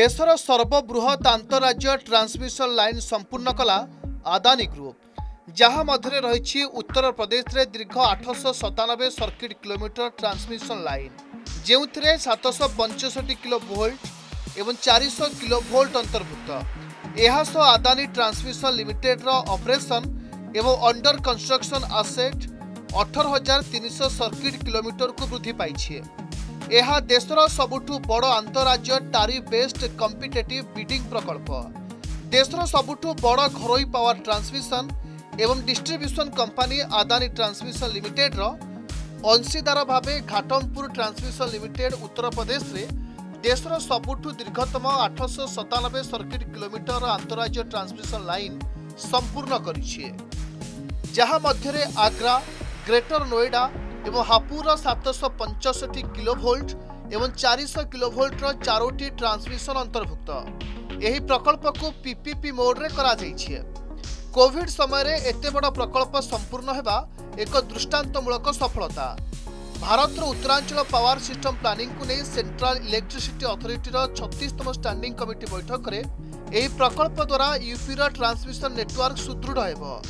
देशर सर्वबृहत अंतरराज्य transmission line संपूर्ण कला अदानी ग्रुप, जहां मध्य रही उत्तर प्रदेश में दीर्घ 897 सर्किट किलोमीटर ट्रांसमिशन लाइन जो 765 किलोभोल्ट एवं 400 किलोभोल्ट अंतर्भुक्त। यह अदानी ट्रांसमिशन लिमिटेड ऑपरेशन एवं under construction asset 18,300 circuit kilometre को वृद्धि पाई। यह देशर सबुठु बड़ अंतरराज्य टारिफ बेस्ड कम्पिटेटिव बिडिंग प्रकल्प, देशर सबुठु बड़ घरोई पावर ट्रांसमिशन एवं distribution company Adani transmission limited अंशीदार भावे घाटमपुर ट्रांसमिशन लिमिटेड उत्तर प्रदेश में देशर सबुठु दीर्घतम 897 सर्किट किलोमीटर अंतरराज्य ट्रांसमिशन लाइन संपूर्ण करिछि, जहां मध्य आग्रा, ग्रेटर नोएडा एवं हापुर 765 किलोभोल्ट एवं 400 किलोभोल्टर चारोटी ट्रांसमिशन अंतर्भुक्त। यह प्रकल्प को पीपीपी मोड रे करा जाइछे। कोविड समय रे एते बड़ा प्रकल्प संपूर्ण हेबा एक दृष्टांतमूलक सफलता। भारत रो उत्तरांचल पावर सिस्टम प्लानिंग को नहीं सेंट्रल इलेक्ट्रिसिटी अथॉरिटी रो 36तम स्टैंडिंग कमिटी बैठक रे एही प्रकल्प द्वारा यूपी रो ट्रांसमिशन नेटवर्क सुदृढ़ हेबो।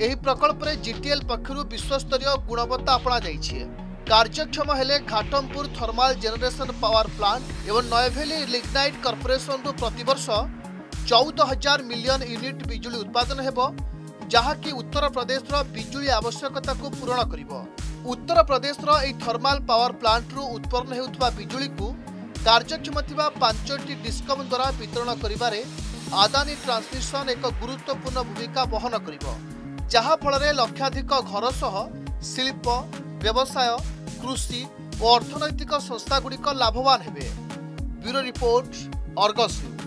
यह प्रकल्प में जीटीएल पक्षरू विश्वस्तरीय गुणवत्ता अपना जाइए। कार्यक्षम हेले Ghatampur thermal generation power plant एवं नयभेली लिग्नाइट कॉर्पोरेशन रू प्रतिवर्ष 14,000 मिलियन यूनिट बिजुली उत्पादन हेबो, जहाँकि उत्तर प्रदेश रो बिजुली आवश्यकता को पूरण करिवो। उत्तर प्रदेश रो एही थर्माल पावर प्लांट रू उत्पन्न हेउतबा बिजुली को कार्यक्षम थिबा 5टी डिस्कम द्वारा वितरण करिबारे अदानी ट्रांसमिशन एक गुरुत्वपूर्ण भूमिका वहन करिवो, जहाँ फल लक्षाधिक घर सह शिल्प, व्यवसाय, कृषि और अर्थनैतिक संस्थागुड़िक लाभवान हेबे। Bureau report, Argus news.